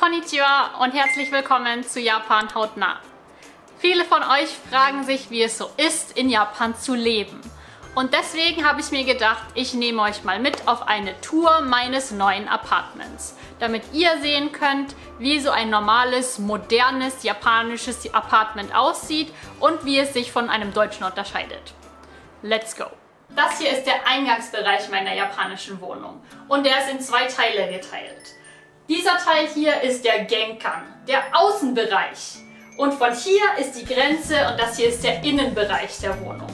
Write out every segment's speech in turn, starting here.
Konnichiwa und herzlich willkommen zu Japan hautnah. Viele von euch fragen sich, wie es so ist, in Japan zu leben. Und deswegen habe ich mir gedacht, ich nehme euch mal mit auf eine Tour meines neuen Apartments, damit ihr sehen könnt, wie so ein normales, modernes, japanisches Apartment aussieht und wie es sich von einem deutschen unterscheidet. Let's go! Das hier ist der Eingangsbereich meiner japanischen Wohnung und der ist in zwei Teile geteilt. Dieser Teil hier ist der Genkan, der Außenbereich. Und von hier ist die Grenze und das hier ist der Innenbereich der Wohnung.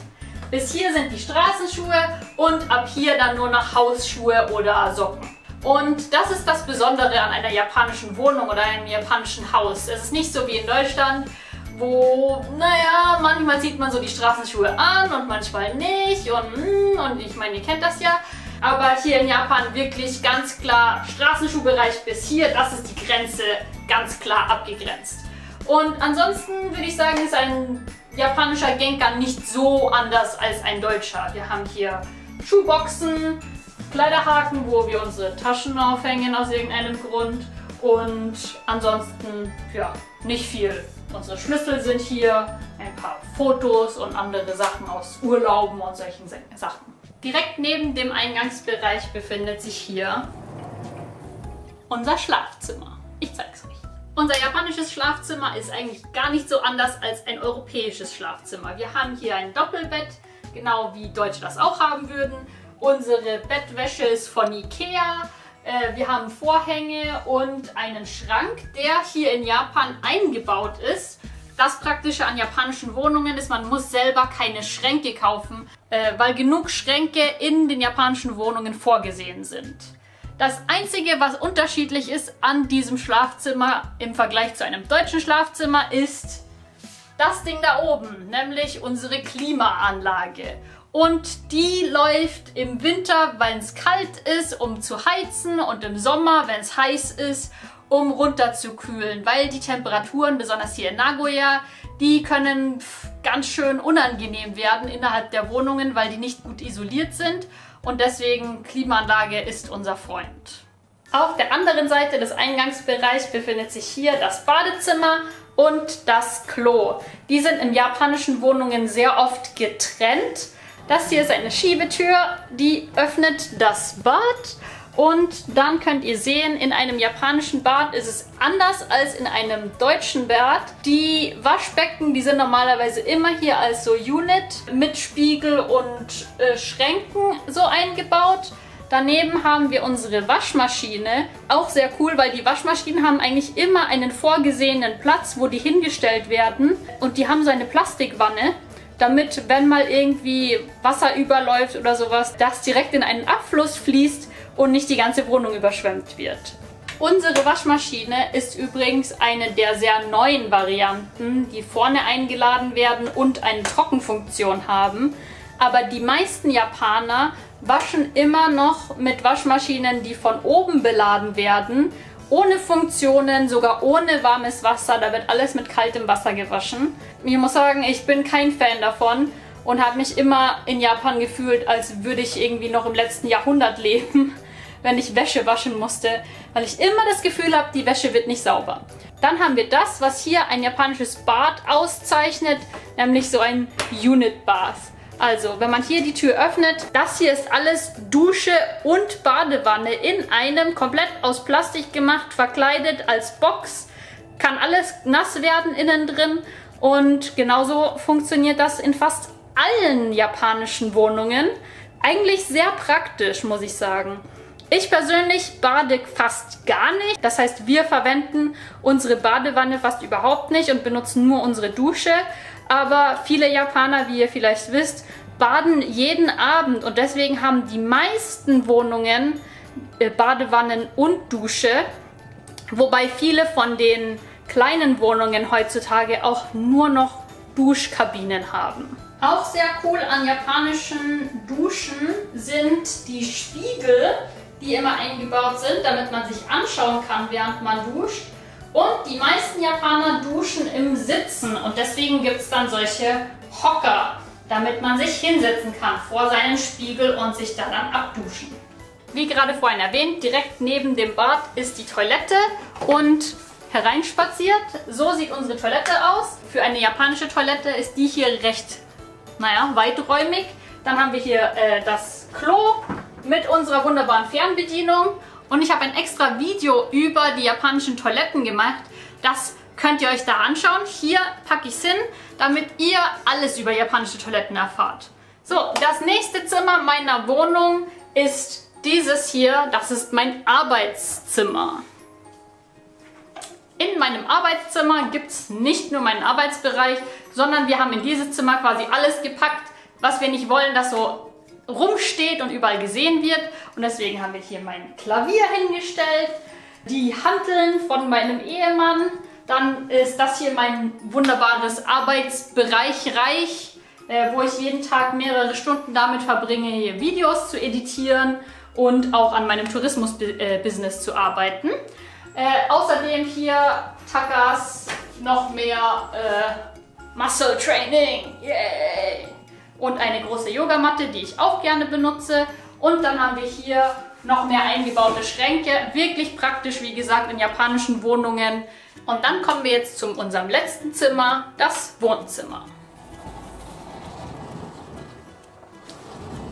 Bis hier sind die Straßenschuhe und ab hier dann nur noch Hausschuhe oder Socken. Und das ist das Besondere an einer japanischen Wohnung oder einem japanischen Haus. Es ist nicht so wie in Deutschland, wo, naja, manchmal zieht man so die Straßenschuhe an und manchmal nicht und ich meine, ihr kennt das ja. Aber hier in Japan wirklich ganz klar Straßenschuhbereich bis hier, das ist die Grenze, ganz klar abgegrenzt. Und ansonsten würde ich sagen, ist ein japanischer Genkan nicht so anders als ein deutscher. Wir haben hier Schuhboxen, Kleiderhaken, wo wir unsere Taschen aufhängen aus irgendeinem Grund und ansonsten, ja, nicht viel. Unsere Schlüssel sind hier, ein paar Fotos und andere Sachen aus Urlauben und solchen Sachen. Direkt neben dem Eingangsbereich befindet sich hier unser Schlafzimmer. Ich zeig's euch. Unser japanisches Schlafzimmer ist eigentlich gar nicht so anders als ein europäisches Schlafzimmer. Wir haben hier ein Doppelbett, genau wie Deutsche das auch haben würden. Unsere Bettwäsche ist von Ikea. Wir haben Vorhänge und einen Schrank, der hier in Japan eingebaut ist. Das Praktische an japanischen Wohnungen ist, man muss selber keine Schränke kaufen, weil genug Schränke in den japanischen Wohnungen vorgesehen sind. Das Einzige, was unterschiedlich ist an diesem Schlafzimmer im Vergleich zu einem deutschen Schlafzimmer, ist das Ding da oben, nämlich unsere Klimaanlage. Und die läuft im Winter, wenn es kalt ist, um zu heizen und im Sommer, wenn es heiß ist, um runterzukühlen, weil die Temperaturen, besonders hier in Nagoya, die können ganz schön unangenehm werden innerhalb der Wohnungen, weil die nicht gut isoliert sind und deswegen Klimaanlage ist unser Freund. Auf der anderen Seite des Eingangsbereichs befindet sich hier das Badezimmer und das Klo. Die sind in japanischen Wohnungen sehr oft getrennt. Das hier ist eine Schiebetür, die öffnet das Bad und dann könnt ihr sehen, in einem japanischen Bad ist es anders als in einem deutschen Bad. Die Waschbecken, die sind normalerweise immer hier als so Unit mit Spiegel und Schränken so eingebaut. Daneben haben wir unsere Waschmaschine, auch sehr cool, weil die Waschmaschinen haben eigentlich immer einen vorgesehenen Platz, wo die hingestellt werden und die haben so eine Plastikwanne, damit, wenn mal irgendwie Wasser überläuft oder sowas, das direkt in einen Abfluss fließt und nicht die ganze Wohnung überschwemmt wird. Unsere Waschmaschine ist übrigens eine der sehr neuen Varianten, die vorne eingeladen werden und eine Trockenfunktion haben. Aber die meisten Japaner waschen immer noch mit Waschmaschinen, die von oben beladen werden, ohne Funktionen, sogar ohne warmes Wasser, da wird alles mit kaltem Wasser gewaschen. Ich muss sagen, ich bin kein Fan davon und habe mich immer in Japan gefühlt, als würde ich irgendwie noch im letzten Jahrhundert leben, wenn ich Wäsche waschen musste, weil ich immer das Gefühl habe, die Wäsche wird nicht sauber. Dann haben wir das, was hier ein japanisches Bad auszeichnet, nämlich so ein Unit Bath. Also, wenn man hier die Tür öffnet, das hier ist alles Dusche und Badewanne in einem, komplett aus Plastik gemacht, verkleidet als Box. Kann alles nass werden innen drin und genauso funktioniert das in fast allen japanischen Wohnungen. Eigentlich sehr praktisch, muss ich sagen. Ich persönlich bade fast gar nicht. Das heißt, wir verwenden unsere Badewanne fast überhaupt nicht und benutzen nur unsere Dusche. Aber viele Japaner, wie ihr vielleicht wisst, baden jeden Abend und deswegen haben die meisten Wohnungen Badewannen und Dusche, wobei viele von den kleinen Wohnungen heutzutage auch nur noch Duschkabinen haben. Auch sehr cool an japanischen Duschen sind die Spiegel, die immer eingebaut sind, damit man sich anschauen kann, während man duscht. Und die meisten Japaner duschen im Sitzen und deswegen gibt es dann solche Hocker, damit man sich hinsetzen kann vor seinen Spiegel und sich da dann abduschen. Wie gerade vorhin erwähnt, direkt neben dem Bad ist die Toilette und hereinspaziert. So sieht unsere Toilette aus. Für eine japanische Toilette ist die hier recht, naja, weiträumig. Dann haben wir hier das Klo mit unserer wunderbaren Fernbedienung. Und ich habe ein extra Video über die japanischen Toiletten gemacht. Das könnt ihr euch da anschauen. Hier packe ich es hin, damit ihr alles über japanische Toiletten erfahrt. So, das nächste Zimmer meiner Wohnung ist dieses hier. Das ist mein Arbeitszimmer. In meinem Arbeitszimmer gibt es nicht nur meinen Arbeitsbereich, sondern wir haben in dieses Zimmer quasi alles gepackt, was wir nicht wollen, dass so rumsteht und überall gesehen wird. Und deswegen haben wir hier mein Klavier hingestellt, die Hanteln von meinem Ehemann. Dann ist das hier mein wunderbares Arbeitsbereichreich, wo ich jeden Tag mehrere Stunden damit verbringe, hier Videos zu editieren und auch an meinem Tourismus-Business zu arbeiten. Außerdem hier Takas noch mehr Muscle Training, yay! Und eine große Yogamatte, die ich auch gerne benutze. Und dann haben wir hier noch mehr eingebaute Schränke. Wirklich praktisch, wie gesagt, in japanischen Wohnungen. Und dann kommen wir jetzt zu unserem letzten Zimmer, das Wohnzimmer.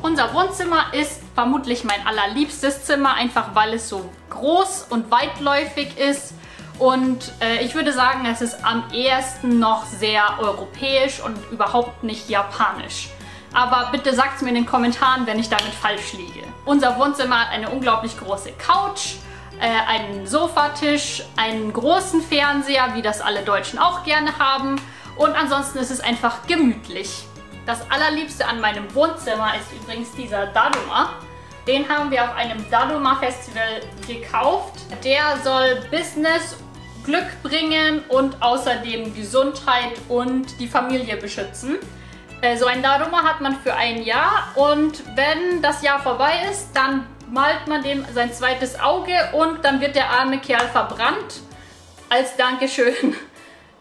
Unser Wohnzimmer ist vermutlich mein allerliebstes Zimmer, einfach weil es so groß und weitläufig ist. Und ich würde sagen, es ist am ehesten noch sehr europäisch und überhaupt nicht japanisch. Aber bitte sagt es mir in den Kommentaren, wenn ich damit falsch liege. Unser Wohnzimmer hat eine unglaublich große Couch, einen Sofatisch, einen großen Fernseher, wie das alle Deutschen auch gerne haben. Und ansonsten ist es einfach gemütlich. Das allerliebste an meinem Wohnzimmer ist übrigens dieser Daruma. Den haben wir auf einem Daruma-Festival gekauft. Der soll Business, Glück bringen und außerdem Gesundheit und die Familie beschützen. So ein Daruma hat man für ein Jahr und wenn das Jahr vorbei ist, dann malt man dem sein zweites Auge und dann wird der arme Kerl verbrannt als Dankeschön,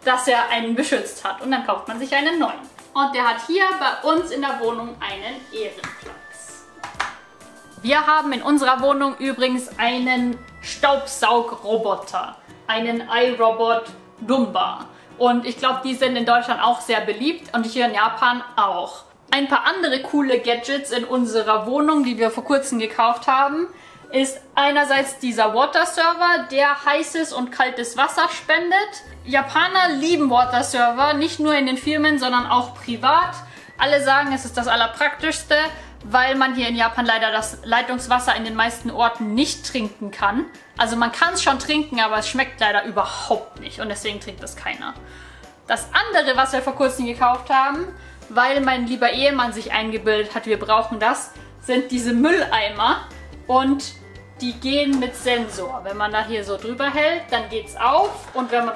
dass er einen beschützt hat. Und dann kauft man sich einen neuen. Und der hat hier bei uns in der Wohnung einen Ehrenplatz. Wir haben in unserer Wohnung übrigens einen Staubsaugroboter, einen iRobot Roomba. Und ich glaube, die sind in Deutschland auch sehr beliebt und hier in Japan auch. Ein paar andere coole Gadgets in unserer Wohnung, die wir vor kurzem gekauft haben, ist einerseits dieser Water Server, der heißes und kaltes Wasser spendet. Japaner lieben Water Server, nicht nur in den Firmen, sondern auch privat. Alle sagen, es ist das allerpraktischste, weil man hier in Japan leider das Leitungswasser in den meisten Orten nicht trinken kann. Also man kann es schon trinken, aber es schmeckt leider überhaupt nicht und deswegen trinkt das keiner. Das andere, was wir vor kurzem gekauft haben, weil mein lieber Ehemann sich eingebildet hat, wir brauchen das, sind diese Mülleimer und die gehen mit Sensor. Wenn man da hier so drüber hält, dann geht's auf und wenn man,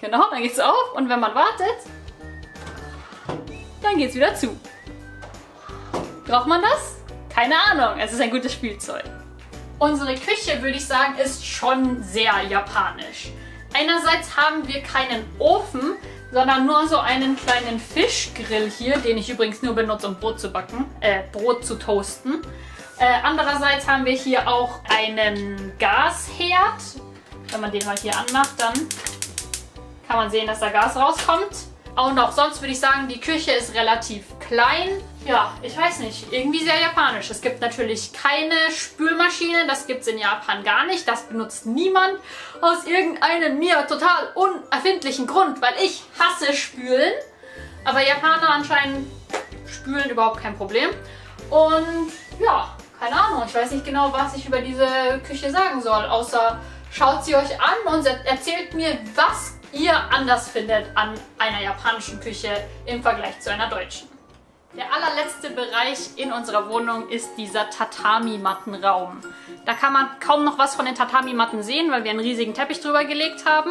genau, dann geht's auf und wenn man wartet, dann geht's wieder zu. Braucht man das? Keine Ahnung, es ist ein gutes Spielzeug. Unsere Küche, würde ich sagen, ist schon sehr japanisch. Einerseits haben wir keinen Ofen, sondern nur so einen kleinen Fischgrill hier, den ich übrigens nur benutze, um Brot zu backen, Brot zu toasten. Andererseits haben wir hier auch einen Gasherd. Wenn man den mal hier anmacht, dann kann man sehen, dass da Gas rauskommt. Und auch sonst würde ich sagen, die Küche ist relativ klein. Ja, ich weiß nicht, irgendwie sehr japanisch. Es gibt natürlich keine Spülmaschine, das gibt es in Japan gar nicht. Das benutzt niemand aus irgendeinem mir total unerfindlichen Grund, weil ich hasse Spülen. Aber Japaner anscheinend spülen überhaupt kein Problem. Und ja, keine Ahnung, ich weiß nicht genau, was ich über diese Küche sagen soll. Außer schaut sie euch an und erzählt mir, was ihr anders findet an einer japanischen Küche im Vergleich zu einer deutschen. Der allerletzte Bereich in unserer Wohnung ist dieser Tatami-Mattenraum. Da kann man kaum noch was von den Tatami-Matten sehen, weil wir einen riesigen Teppich drüber gelegt haben.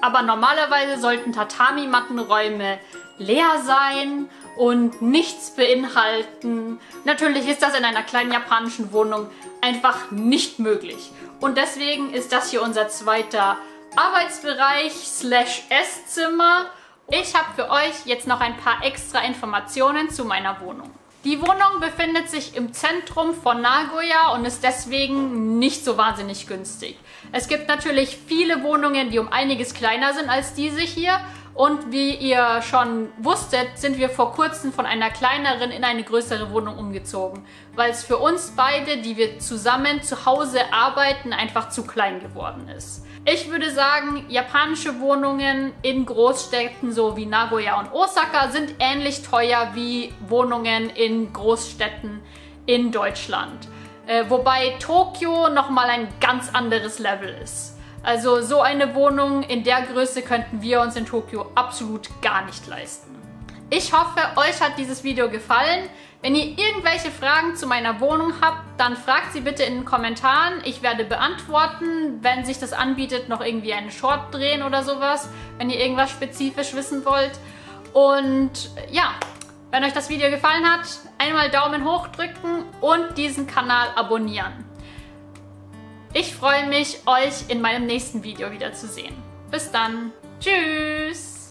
Aber normalerweise sollten Tatami-Mattenräume leer sein und nichts beinhalten. Natürlich ist das in einer kleinen japanischen Wohnung einfach nicht möglich. Und deswegen ist das hier unser zweiter Arbeitsbereich / Esszimmer. Ich habe für euch jetzt noch ein paar extra Informationen zu meiner Wohnung. Die Wohnung befindet sich im Zentrum von Nagoya und ist deswegen nicht so wahnsinnig günstig. Es gibt natürlich viele Wohnungen, die um einiges kleiner sind als diese hier. Und wie ihr schon wusstet, sind wir vor kurzem von einer kleineren in eine größere Wohnung umgezogen, weil es für uns beide, die wir zusammen zu Hause arbeiten, einfach zu klein geworden ist. Ich würde sagen, japanische Wohnungen in Großstädten, so wie Nagoya und Osaka, sind ähnlich teuer wie Wohnungen in Großstädten in Deutschland. Wobei Tokio nochmal ein ganz anderes Level ist. Also so eine Wohnung in der Größe könnten wir uns in Tokio absolut gar nicht leisten. Ich hoffe, euch hat dieses Video gefallen. Wenn ihr irgendwelche Fragen zu meiner Wohnung habt, dann fragt sie bitte in den Kommentaren. Ich werde beantworten, wenn sich das anbietet, noch irgendwie einen Short drehen oder sowas, wenn ihr irgendwas spezifisch wissen wollt. Und ja, wenn euch das Video gefallen hat, einmal Daumen hoch drücken und diesen Kanal abonnieren. Ich freue mich, euch in meinem nächsten Video wiederzusehen. Bis dann. Tschüss.